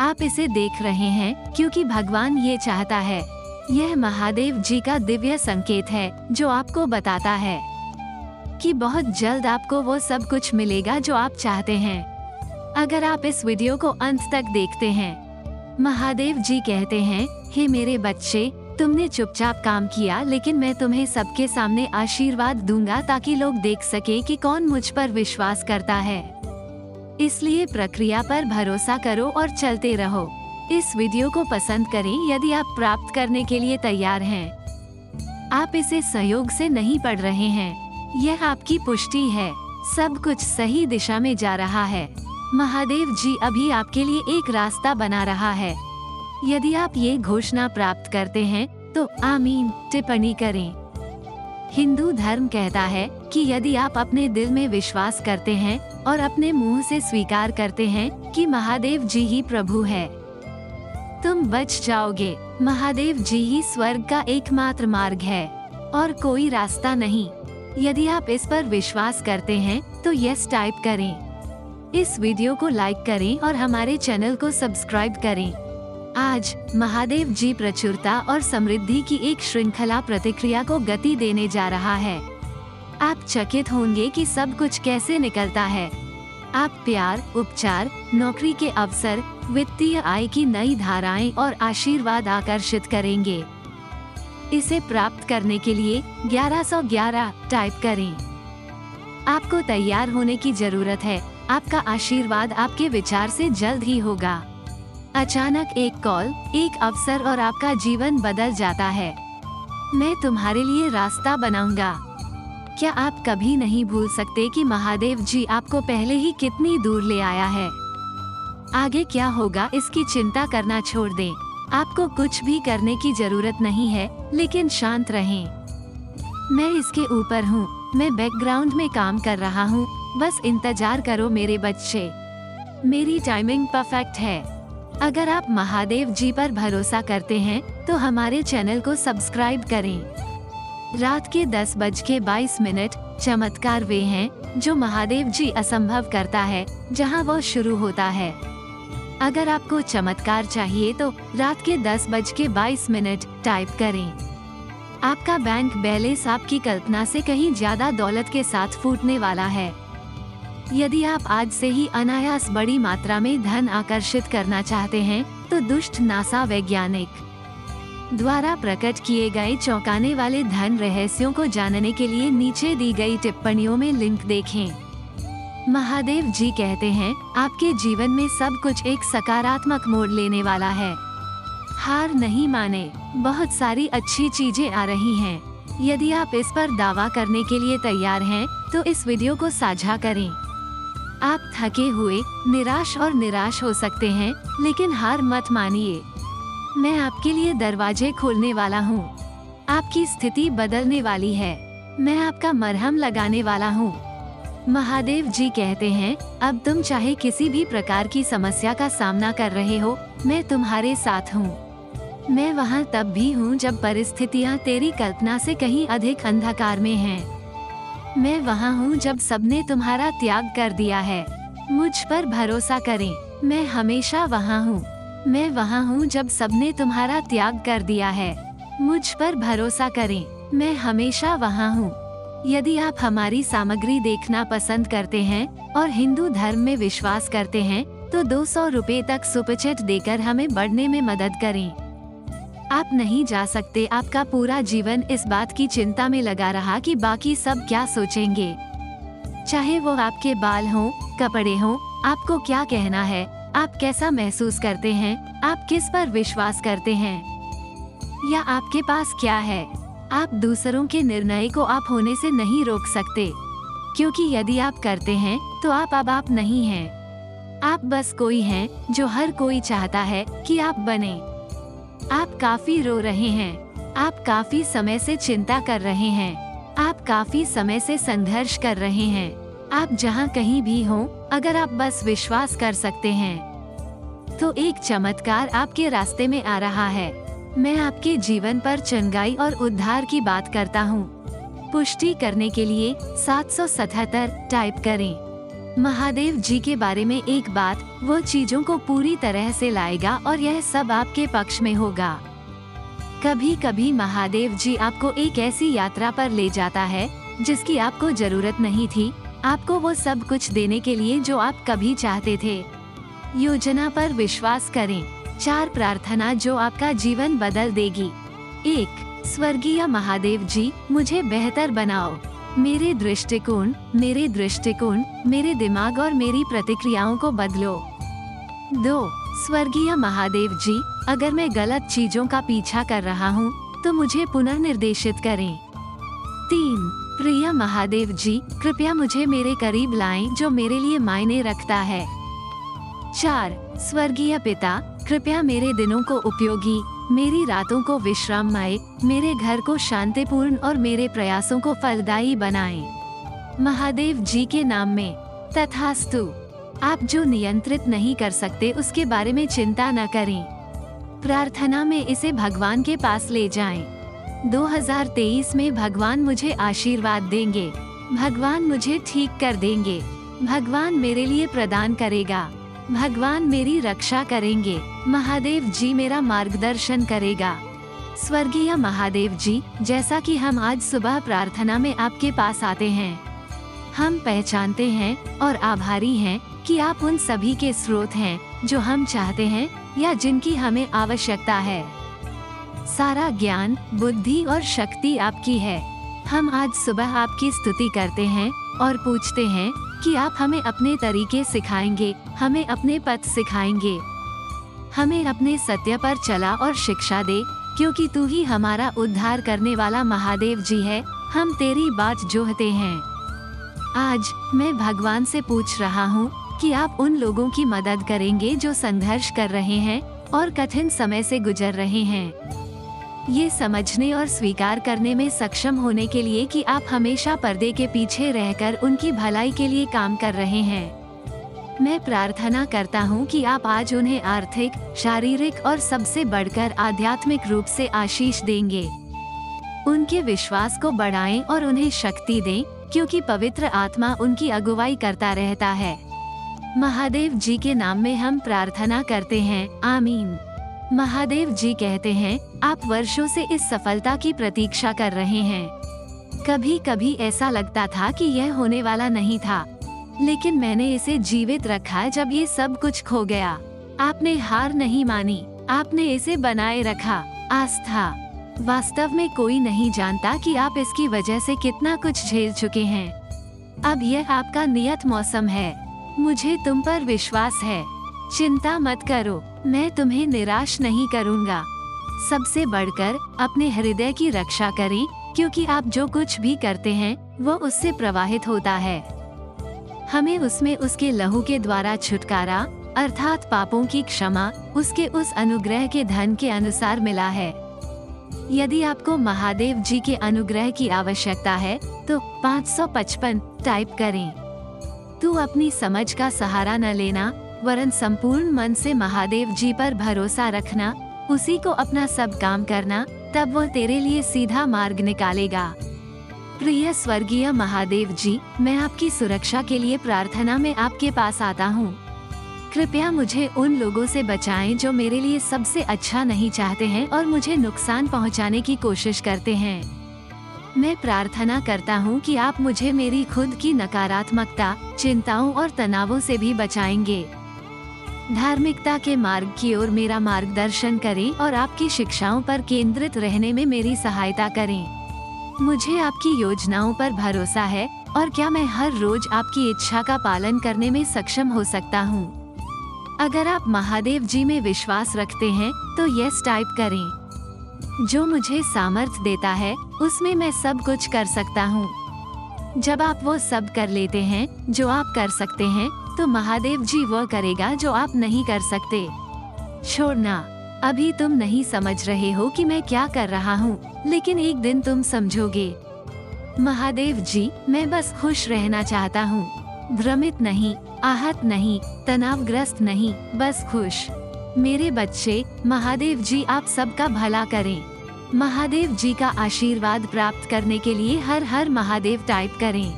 आप इसे देख रहे हैं क्योंकि भगवान ये चाहता है। यह महादेव जी का दिव्य संकेत है जो आपको बताता है कि बहुत जल्द आपको वो सब कुछ मिलेगा जो आप चाहते हैं, अगर आप इस वीडियो को अंत तक देखते हैं। महादेव जी कहते हैं, हे मेरे बच्चे, तुमने चुपचाप काम किया, लेकिन मैं तुम्हें सबके सामने आशीर्वाद दूंगा ताकि लोग देख सके कि कौन मुझ पर विश्वास करता है। इसलिए प्रक्रिया पर भरोसा करो और चलते रहो। इस वीडियो को पसंद करें यदि आप प्राप्त करने के लिए तैयार हैं। आप इसे संयोग से नहीं पढ़ रहे हैं, यह आपकी पुष्टि है। सब कुछ सही दिशा में जा रहा है। महादेव जी अभी आपके लिए एक रास्ता बना रहा है। यदि आप ये घोषणा प्राप्त करते हैं तो आमीन टिप्पणी करें। हिंदू धर्म कहता है कि यदि आप अपने दिल में विश्वास करते हैं और अपने मुंह से स्वीकार करते हैं कि महादेव जी ही प्रभु है, तुम बच जाओगे। महादेव जी ही स्वर्ग का एकमात्र मार्ग है और कोई रास्ता नहीं। यदि आप इस पर विश्वास करते हैं तो यस टाइप करें। इस वीडियो को लाइक करें और हमारे चैनल को सब्सक्राइब करें। आज महादेव जी प्रचुरता और समृद्धि की एक श्रृंखला प्रतिक्रिया को गति देने जा रहा है। आप चकित होंगे कि सब कुछ कैसे निकलता है। आप प्यार, उपचार, नौकरी के अवसर, वित्तीय आय की नई धाराएं और आशीर्वाद आकर्षित करेंगे। इसे प्राप्त करने के लिए 1111 टाइप करें। आपको तैयार होने की जरूरत है। आपका आशीर्वाद आपके विचार से जल्द ही होगा। अचानक एक कॉल, एक अवसर और आपका जीवन बदल जाता है। मैं तुम्हारे लिए रास्ता बनाऊंगा। क्या आप कभी नहीं भूल सकते कि महादेव जी आपको पहले ही कितनी दूर ले आया है। आगे क्या होगा इसकी चिंता करना छोड़ दें। आपको कुछ भी करने की जरूरत नहीं है, लेकिन शांत रहें। मैं इसके ऊपर हूँ, मैं बैकग्राउंड में काम कर रहा हूँ, बस इंतजार करो मेरे बच्चे। मेरी टाइमिंग परफेक्ट है। अगर आप महादेव जी पर भरोसा करते हैं तो हमारे चैनल को सब्सक्राइब करें। रात के 10:22 चमत्कार वे हैं जो महादेव जी असंभव करता है, जहां वो शुरू होता है। अगर आपको चमत्कार चाहिए तो रात के 10:22 टाइप करें। आपका बैंक बैलेंस आपकी कल्पना से कहीं ज्यादा दौलत के साथ फूटने वाला है। यदि आप आज से ही अनायास बड़ी मात्रा में धन आकर्षित करना चाहते हैं तो दुष्ट नासा वैज्ञानिक द्वारा प्रकट किए गए चौंकाने वाले धन रहस्यों को जानने के लिए नीचे दी गई टिप्पणियों में लिंक देखें। महादेव जी कहते हैं, आपके जीवन में सब कुछ एक सकारात्मक मोड़ लेने वाला है। हार नहीं माने, बहुत सारी अच्छी चीजें आ रही हैं। यदि आप इस पर दावा करने के लिए तैयार हैं तो इस वीडियो को साझा करें। आप थके हुए, निराश और निराश हो सकते हैं, लेकिन हार मत मानिए। मैं आपके लिए दरवाजे खोलने वाला हूँ। आपकी स्थिति बदलने वाली है। मैं आपका मरहम लगाने वाला हूँ। महादेव जी कहते हैं, अब तुम चाहे किसी भी प्रकार की समस्या का सामना कर रहे हो, मैं तुम्हारे साथ हूँ। मैं वहाँ तब भी हूँ जब परिस्थितियाँ तेरी कल्पना से कहीं अधिक अंधकार में हैं। मैं वहाँ हूँ जब सबने तुम्हारा त्याग कर दिया है। मुझ पर भरोसा करें, मैं हमेशा वहाँ हूँ। मैं वहाँ हूँ जब सबने तुम्हारा त्याग कर दिया है। मुझ पर भरोसा करें, मैं हमेशा वहाँ हूँ। यदि आप हमारी सामग्री देखना पसंद करते हैं और हिंदू धर्म में विश्वास करते हैं तो 200 रुपये तक सुपरचैट देकर हमें बढ़ने में मदद करें। आप नहीं जा सकते। आपका पूरा जीवन इस बात की चिंता में लगा रहा कि बाकी सब क्या सोचेंगे, चाहे वो आपके बाल हों, कपड़े हों, आपको क्या कहना है, आप कैसा महसूस करते हैं, आप किस पर विश्वास करते हैं या आपके पास क्या है। आप दूसरों के निर्णय को आप होने से नहीं रोक सकते, क्योंकि यदि आप करते हैं तो आप अब आप नहीं हैं। आप बस कोई हैं जो हर कोई चाहता है कि आप बने। आप काफी रो रहे हैं। आप काफी समय से चिंता कर रहे हैं। आप काफी समय से संघर्ष कर रहे हैं। आप जहां कहीं भी हो, अगर आप बस विश्वास कर सकते हैं तो एक चमत्कार आपके रास्ते में आ रहा है। मैं आपके जीवन पर चंगाई और उद्धार की बात करता हूं। पुष्टि करने के लिए 777 टाइप करें। महादेव जी के बारे में एक बात, वो चीजों को पूरी तरह से लाएगा और यह सब आपके पक्ष में होगा। कभी कभी महादेव जी आपको एक ऐसी यात्रा पर ले जाता है जिसकी आपको जरूरत नहीं थी, आपको वो सब कुछ देने के लिए जो आप कभी चाहते थे। योजना पर विश्वास करें। 4 प्रार्थना जो आपका जीवन बदल देगी। 1. स्वर्गीय महादेव जी, मुझे बेहतर बनाओ। मेरे दृष्टिकोण, मेरे दिमाग और मेरी प्रतिक्रियाओं को बदलो। 2. स्वर्गीय महादेव जी, अगर मैं गलत चीजों का पीछा कर रहा हूँ तो मुझे पुनर्निर्देशित करें। 3. प्रिय महादेव जी, कृपया मुझे मेरे करीब लाएं जो मेरे लिए मायने रखता है। 4. स्वर्गीय पिता, कृपया मेरे दिनों को उपयोगी, मेरी रातों को विश्राममय, मेरे घर को शांतिपूर्ण और मेरे प्रयासों को फलदायी बनाएं। महादेव जी के नाम में। तथास्तु। आप जो नियंत्रित नहीं कर सकते उसके बारे में चिंता न करें। प्रार्थना में इसे भगवान के पास ले जाएं। 2023 में भगवान मुझे आशीर्वाद देंगे। भगवान मुझे ठीक कर देंगे। भगवान मेरे लिए प्रदान करेगा। भगवान मेरी रक्षा करेंगे। महादेव जी मेरा मार्गदर्शन करेगा। स्वर्गीय महादेव जी, जैसा कि हम आज सुबह प्रार्थना में आपके पास आते हैं, हम पहचानते हैं और आभारी हैं कि आप उन सभी के स्रोत हैं जो हम चाहते हैं या जिनकी हमें आवश्यकता है। सारा ज्ञान, बुद्धि और शक्ति आपकी है। हम आज सुबह आपकी स्तुति करते हैं और पूछते हैं कि आप हमें अपने तरीके सिखाएंगे, हमें अपने पथ सिखाएंगे, हमें अपने सत्य पर चला और शिक्षा दे, क्योंकि तू ही हमारा उद्धार करने वाला महादेव जी है। हम तेरी बात जोहते हैं। आज मैं भगवान से पूछ रहा हूँ कि आप उन लोगों की मदद करेंगे जो संघर्ष कर रहे हैं और कठिन समय से गुजर रहे हैं। ये समझने और स्वीकार करने में सक्षम होने के लिए कि आप हमेशा पर्दे के पीछे रहकर उनकी भलाई के लिए काम कर रहे हैं। मैं प्रार्थना करता हूँ कि आप आज उन्हें आर्थिक, शारीरिक और सबसे बढ़कर आध्यात्मिक रूप से आशीष देंगे। उनके विश्वास को बढ़ाएं और उन्हें शक्ति दें, क्योंकि पवित्र आत्मा उनकी अगुवाई करता रहता है। महादेव जी के नाम में हम प्रार्थना करते हैं। आमीन। महादेव जी कहते हैं, आप वर्षों से इस सफलता की प्रतीक्षा कर रहे हैं। कभी कभी ऐसा लगता था कि यह होने वाला नहीं था, लेकिन मैंने इसे जीवित रखा जब ये सब कुछ खो गया। आपने हार नहीं मानी, आपने इसे बनाए रखा। आस्था। वास्तव में कोई नहीं जानता कि आप इसकी वजह से कितना कुछ झेल चुके हैं। अब यह आपका नियत मौसम है। मुझे तुम पर विश्वास है। चिंता मत करो, मैं तुम्हें निराश नहीं करूंगा। सबसे बढ़कर अपने हृदय की रक्षा करें, क्योंकि आप जो कुछ भी करते हैं वो उससे प्रवाहित होता है। हमें उसमें उसके लहू के द्वारा छुटकारा, अर्थात पापों की क्षमा, उसके उस अनुग्रह के धन के अनुसार मिला है। यदि आपको महादेव जी के अनुग्रह की आवश्यकता है तो 555 टाइप करें। तू अपनी समझ का सहारा न लेना, वरन संपूर्ण मन से महादेव जी पर भरोसा रखना, उसी को अपना सब काम करना, तब वो तेरे लिए सीधा मार्ग निकालेगा। प्रिय स्वर्गीय महादेव जी, मैं आपकी सुरक्षा के लिए प्रार्थना में आपके पास आता हूँ। कृपया मुझे उन लोगों से बचाएं जो मेरे लिए सबसे अच्छा नहीं चाहते हैं और मुझे नुकसान पहुँचाने की कोशिश करते हैं। मैं प्रार्थना करता हूँ कि आप मुझे मेरी खुद की नकारात्मकता, चिंताओं और तनावों से भी बचाएंगे। धार्मिकता के मार्ग की ओर मेरा मार्गदर्शन करें और आपकी शिक्षाओं पर केंद्रित रहने में मेरी सहायता करें। मुझे आपकी योजनाओं पर भरोसा है और क्या मैं हर रोज आपकी इच्छा का पालन करने में सक्षम हो सकता हूँ। अगर आप महादेव जी में विश्वास रखते हैं तो यस टाइप करें। जो मुझे सामर्थ्य देता है उसमें मैं सब कुछ कर सकता हूँ। जब आप वो सब कर लेते हैं जो आप कर सकते हैं तो महादेव जी वो करेगा जो आप नहीं कर सकते। छोड़ना। अभी तुम नहीं समझ रहे हो कि मैं क्या कर रहा हूँ, लेकिन एक दिन तुम समझोगे। महादेव जी, मैं बस खुश रहना चाहता हूँ। भ्रमित नहीं, आहत नहीं, तनावग्रस्त नहीं, बस खुश। मेरे बच्चे, महादेव जी आप सबका भला करें। महादेव जी का आशीर्वाद प्राप्त करने के लिए हर हर महादेव टाइप करें।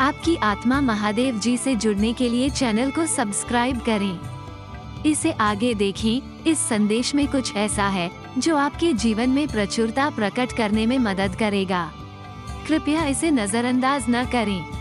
आपकी आत्मा महादेव जी से जुड़ने के लिए चैनल को सब्सक्राइब करें। इसे आगे देखें। इस संदेश में कुछ ऐसा है जो आपके जीवन में प्रचुरता प्रकट करने में मदद करेगा। कृपया इसे नजरअंदाज न करें।